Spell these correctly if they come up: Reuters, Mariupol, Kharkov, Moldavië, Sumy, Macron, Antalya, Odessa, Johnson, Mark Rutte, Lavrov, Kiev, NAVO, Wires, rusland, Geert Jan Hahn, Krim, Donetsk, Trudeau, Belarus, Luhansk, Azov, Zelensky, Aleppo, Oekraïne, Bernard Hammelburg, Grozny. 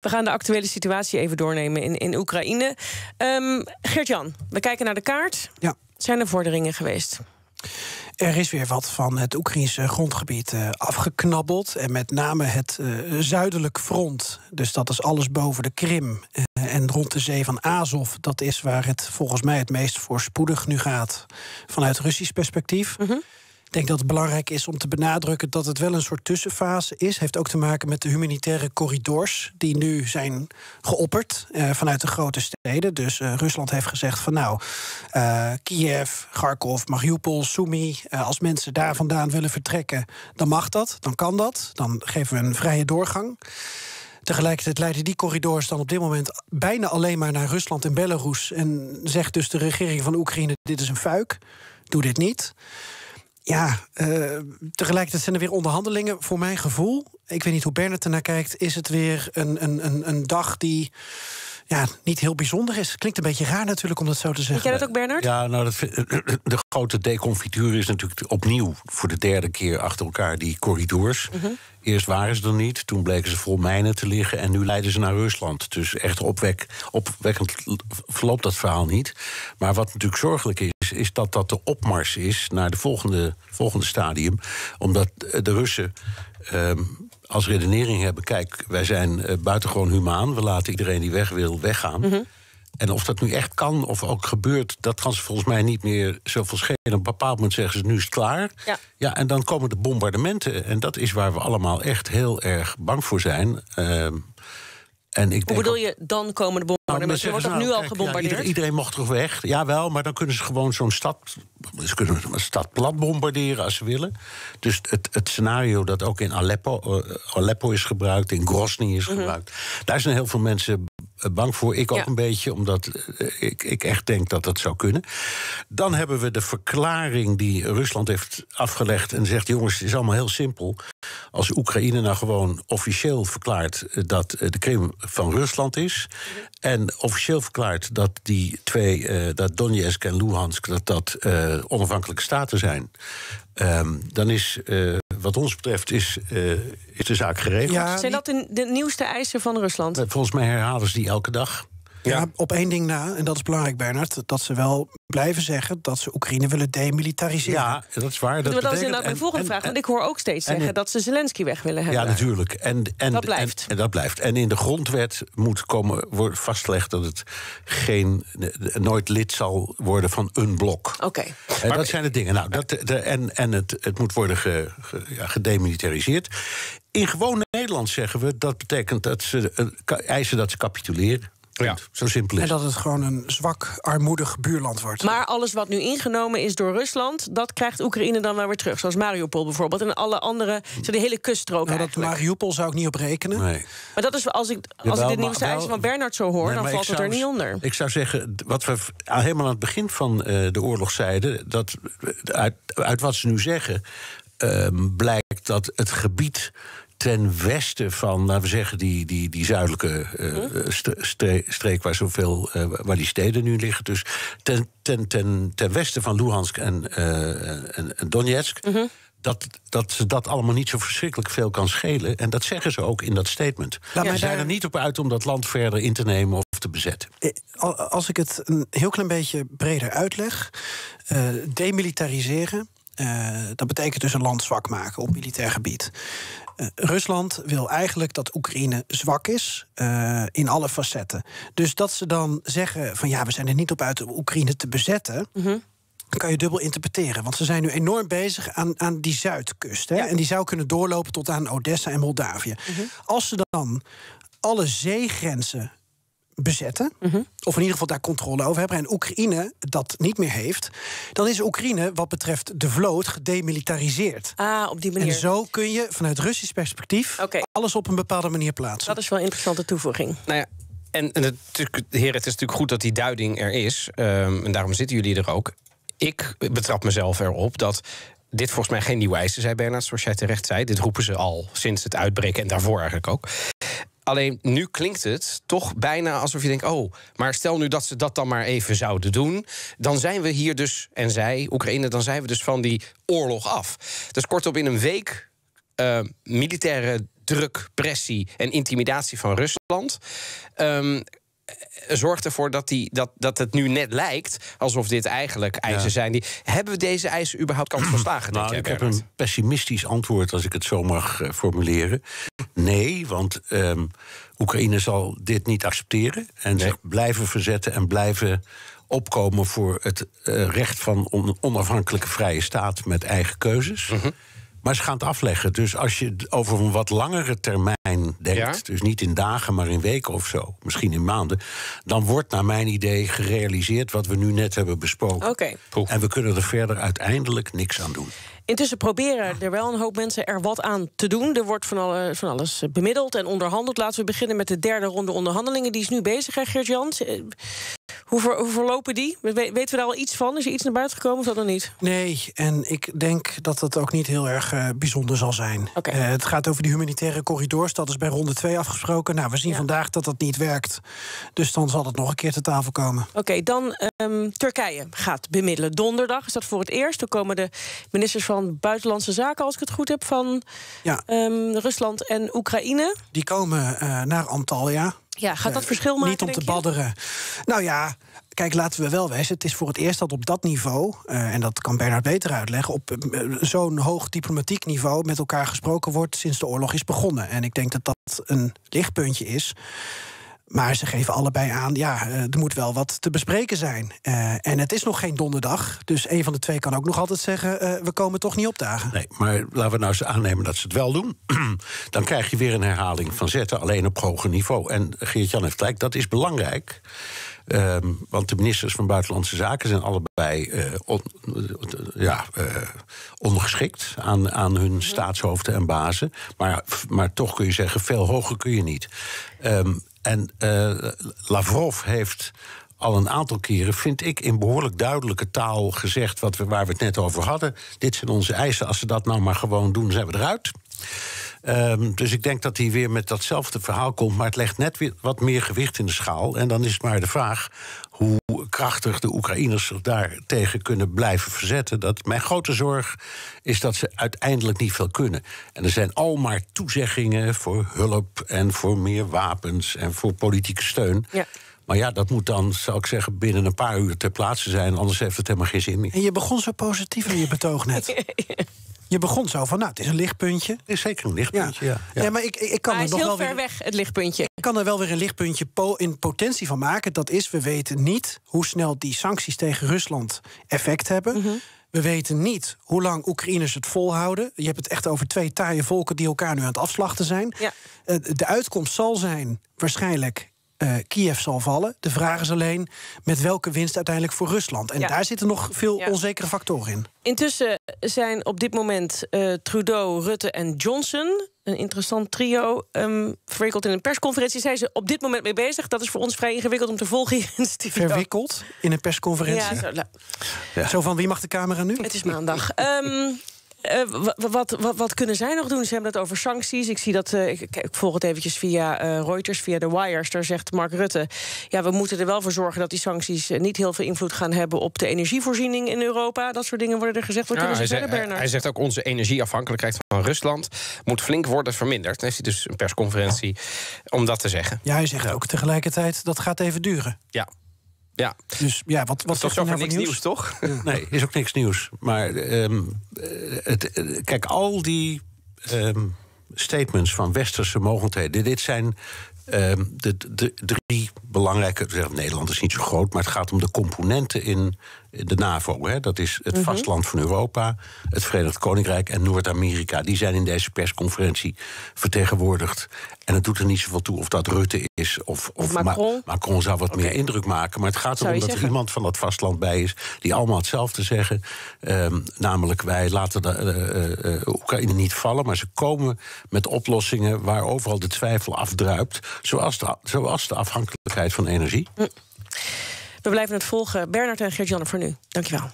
We gaan de actuele situatie even doornemen in Oekraïne. Geert-Jan, we kijken naar de kaart. Ja. Zijn er vorderingen geweest? Er is weer wat van het Oekraïense grondgebied afgeknabbeld. En met name het zuidelijk front. Dus dat is alles boven de Krim en rond de zee van Azov. Dat is waar het volgens mij het meest voorspoedig nu gaat vanuit Russisch perspectief. Mm-hmm. Ik denk dat het belangrijk is om te benadrukken dat het wel een soort tussenfase is. Heeft ook te maken met de humanitaire corridors die nu zijn geopperd vanuit de grote steden. Dus Rusland heeft gezegd van nou, Kiev, Kharkov, Mariupol, Sumy. Als mensen daar vandaan willen vertrekken, dan mag dat, dan kan dat. Dan geven we een vrije doorgang. Tegelijkertijd leiden die corridors dan op dit moment bijna alleen maar naar Rusland en Belarus. En zegt dus de regering van Oekraïne, dit is een fuik, doe dit niet. Ja, tegelijkertijd zijn er weer onderhandelingen. Voor mijn gevoel, ik weet niet hoe Bernard ernaar kijkt, is het weer een dag die ja, niet heel bijzonder is. Klinkt een beetje raar natuurlijk om dat zo te zeggen. Vind jij dat ook, Bernard? Ja, nou, de grote deconfituur is natuurlijk opnieuw voor de derde keer achter elkaar die corridors. Mm-hmm. Eerst waren ze er niet, toen bleken ze vol mijnen te liggen en nu leiden ze naar Rusland. Dus echt opwekkend verloopt dat verhaal niet. Maar wat natuurlijk zorgelijk is dat dat de opmars is naar de volgende stadium. Omdat de Russen als redenering hebben, kijk, wij zijn buitengewoon humaan. We laten iedereen die weg wil weggaan. Mm-hmm. En of dat nu echt kan of ook gebeurt, dat kan ze volgens mij niet meer zoveel schelen. Op een bepaald moment zeggen ze, nu is het klaar. Ja. Ja, en dan komen de bombardementen. En dat is waar we allemaal echt heel erg bang voor zijn. Hoe bedoel je, dan komen de bombardementen? Wordt dat nu al gebombardeerd? Ja, iedereen mocht toch weg? Jawel, maar dan kunnen ze gewoon zo'n stad plat bombarderen als ze willen. Dus het scenario dat ook in Aleppo is gebruikt, in Grozny is gebruikt. Mm-hmm. Daar zijn heel veel mensen bang voor. Ik ook een beetje, omdat ik echt denk dat dat zou kunnen. Dan hebben we de verklaring die Rusland heeft afgelegd en zegt, jongens, het is allemaal heel simpel. Als Oekraïne nou gewoon officieel verklaart dat de Krim van Rusland is, en officieel verklaart dat die twee, dat Donetsk en Luhansk, dat onafhankelijke staten zijn, dan is, wat ons betreft, is de zaak geregeld. Ja, zijn dat de nieuwste eisen van Rusland? Volgens mij herhalen ze die elke dag. Ja, op één ding na, en dat is belangrijk, Bernard, dat ze wel blijven zeggen dat ze Oekraïne willen demilitariseren. Ja, dat is waar. Dat is inderdaad mijn volgende vraag, want ik hoor ook steeds zeggen dat ze Zelensky weg willen hebben. Ja, natuurlijk. En dat blijft. En in de grondwet moet worden vastgelegd dat het nooit lid zal worden van een blok. Oké. En dat zijn de dingen. Nou, het moet worden gedemilitariseerd. In gewoon Nederland zeggen we, dat betekent dat ze eisen dat ze capituleren. Ja, zo simpel is. En dat het gewoon een zwak, armoedig buurland wordt. Maar alles wat nu ingenomen is door Rusland, dat krijgt Oekraïne dan wel weer terug. Zoals Mariupol bijvoorbeeld en alle andere, zo de hele kuststrook eigenlijk. Mariupol zou ik niet op rekenen. Nee. Maar dat is, als ik de nieuwste eisen van Bernard zo hoor, dan valt het er niet onder. Ik zou zeggen, wat we helemaal aan het begin van de oorlog zeiden, dat uit wat ze nu zeggen, blijkt dat het gebied ten westen van, laten we zeggen, die zuidelijke streek waar zoveel waar die steden nu liggen. Dus ten westen van Luhansk en Donetsk. Mm-hmm. Dat ze dat allemaal niet zo verschrikkelijk veel kan schelen. En dat zeggen ze ook in dat statement. Ze zijn er niet op uit om dat land verder in te nemen of te bezetten. Als ik het een heel klein beetje breder uitleg, demilitariseren, dat betekent dus een land zwak maken op militair gebied. Rusland wil eigenlijk dat Oekraïne zwak is in alle facetten. Dus dat ze dan zeggen van ja, we zijn er niet op uit om Oekraïne te bezetten, mm-hmm, kan je dubbel interpreteren. Want ze zijn nu enorm bezig aan die zuidkust. Hè? Ja. En die zou kunnen doorlopen tot aan Odessa en Moldavië. Mm-hmm. Als ze dan alle zeegrenzen bezetten, mm-hmm, of in ieder geval daar controle over hebben, en Oekraïne dat niet meer heeft, dan is Oekraïne wat betreft de vloot gedemilitariseerd. Ah, op die manier. En zo kun je vanuit Russisch perspectief alles op een bepaalde manier plaatsen. Dat is wel een interessante toevoeging. Nou ja, en heren, het is natuurlijk goed dat die duiding er is, en daarom zitten jullie er ook. Ik betrap mezelf erop dat dit volgens mij geen nieuwe eisen, zei Bernard, zoals jij terecht zei. Dit roepen ze al sinds het uitbreken en daarvoor eigenlijk ook. Alleen nu klinkt het toch bijna alsof je denkt, oh, maar stel nu dat ze dat dan maar even zouden doen, dan zijn we hier dus, en zij, Oekraïne, dan zijn we dus van die oorlog af. Dus kortom, in een week militaire druk, pressie en intimidatie van Rusland zorgt ervoor dat het nu net lijkt alsof dit eigenlijk eisen zijn. Hebben we deze eisen überhaupt kans van slagen? Nou, ik heb een pessimistisch antwoord, als ik het zo mag formuleren. Nee, want Oekraïne zal dit niet accepteren en zich blijven verzetten en blijven opkomen voor het recht van een onafhankelijke vrije staat met eigen keuzes. Mm-hmm. Maar ze gaan het afleggen. Dus als je over een wat langere termijn denkt, dus niet in dagen, maar in weken of zo, misschien in maanden, dan wordt naar mijn idee gerealiseerd wat we nu net hebben besproken. En we kunnen er verder uiteindelijk niks aan doen. Intussen proberen er wel een hoop mensen er wat aan te doen. Er wordt van alles bemiddeld en onderhandeld. Laten we beginnen met de derde ronde onderhandelingen. Die is nu bezig, hè, Geert Jan? Hoe verlopen die? Weten we daar al iets van? Is er iets naar buiten gekomen of dat nog niet? Nee, en ik denk dat het ook niet heel erg bijzonder zal zijn. Het gaat over die humanitaire corridors. Dat is bij ronde 2 afgesproken. Nou, we zien vandaag dat dat niet werkt. Dus dan zal het nog een keer te tafel komen. Oké, dan Turkije gaat bemiddelen. Donderdag is dat voor het eerst. Dan komen de ministers van Buitenlandse Zaken, als ik het goed heb, van Rusland en Oekraïne. Die komen naar Antalya. Ja, gaat dat verschil maken? Niet om te badderen. Nou ja, kijk, laten we wel wezen. Het is voor het eerst dat op dat niveau, en dat kan Bernard beter uitleggen, op zo'n hoog diplomatiek niveau met elkaar gesproken wordt sinds de oorlog is begonnen. En ik denk dat dat een lichtpuntje is. Maar ze geven allebei aan, ja, er moet wel wat te bespreken zijn. En het is nog geen donderdag, dus een van de twee kan ook nog altijd zeggen, we komen toch niet opdagen. Nee, maar laten we nou eens aannemen dat ze het wel doen. Dan krijg je weer een herhaling van zetten, alleen op hoger niveau. En Geert-Jan heeft gelijk, dat is belangrijk. Want de ministers van Buitenlandse Zaken zijn allebei ongeschikt aan hun staatshoofden en bazen. Maar toch kun je zeggen, veel hoger kun je niet. En Lavrov heeft al een aantal keren, vind ik, in behoorlijk duidelijke taal gezegd waar we het net over hadden. Dit zijn onze eisen. Als ze dat nou maar gewoon doen, zijn we eruit. Dus ik denk dat hij weer met datzelfde verhaal komt, maar het legt net weer wat meer gewicht in de schaal. En dan is het maar de vraag hoe krachtig de Oekraïners zich daartegen kunnen blijven verzetten. Mijn grote zorg is dat ze uiteindelijk niet veel kunnen. En er zijn al maar toezeggingen voor hulp en voor meer wapens en voor politieke steun. Ja. Maar ja, dat moet dan, zou ik zeggen, binnen een paar uur ter plaatse zijn. Anders heeft het helemaal geen zin meer. En je begon zo positief in je betoog net. Je begon zo van, nou, het is een lichtpuntje. Het is zeker een lichtpuntje, ja. Nee, maar ik kan er nog wel ver weg, het lichtpuntje. Ik kan er wel weer een lichtpuntje in potentie van maken. Dat is, we weten niet hoe snel die sancties tegen Rusland effect hebben. Mm-hmm. We weten niet hoe lang Oekraïners het volhouden. Je hebt het echt over twee taaie volken die elkaar nu aan het afslachten zijn. Ja. De uitkomst zal zijn, waarschijnlijk, Kiev zal vallen. De vraag is alleen met welke winst uiteindelijk voor Rusland. En daar zitten nog veel onzekere factoren in. Intussen zijn op dit moment Trudeau, Rutte en Johnson, een interessant trio, verwikkeld in een persconferentie. Zijn ze op dit moment mee bezig? Dat is voor ons vrij ingewikkeld om te volgen hier in de studio. Verwikkeld in een persconferentie? Ja, zo van, wie mag de camera nu? Het is maandag. Wat kunnen zij nog doen? Ze hebben het over sancties. Ik zie dat. Ik volg het eventjes via Reuters, via de Wires. Daar zegt Mark Rutte, ja, we moeten er wel voor zorgen dat die sancties niet heel veel invloed gaan hebben op de energievoorziening in Europa. Dat soort dingen worden er gezegd. Hij zegt ook, onze energieafhankelijkheid van Rusland moet flink worden verminderd. Dan heeft hij dus een persconferentie om dat te zeggen. Ja, hij zegt ook tegelijkertijd, dat gaat even duren. Ja. Dus ja, wat is nou niks nieuws, toch? Ja. Nee, is ook niks nieuws. Maar kijk, al die statements van westerse mogendheden, dit zijn de drie belangrijke. Nederland is niet zo groot, maar het gaat om de componenten in de NAVO. Hè. Dat is het vasteland van Europa, het Verenigd Koninkrijk en Noord-Amerika. Die zijn in deze persconferentie vertegenwoordigd. En het doet er niet zoveel toe of dat Rutte is of Macron. Macron zou wat meer indruk maken. Maar het gaat erom dat er iemand van dat vasteland bij is die allemaal hetzelfde zeggen. Namelijk, wij laten Oekraïne niet vallen, maar ze komen met oplossingen waar overal de twijfel afdruipt. Zoals de afhankelijkheid van energie. We blijven het volgen. Bernard en Geert-Jan, voor nu. Dankjewel.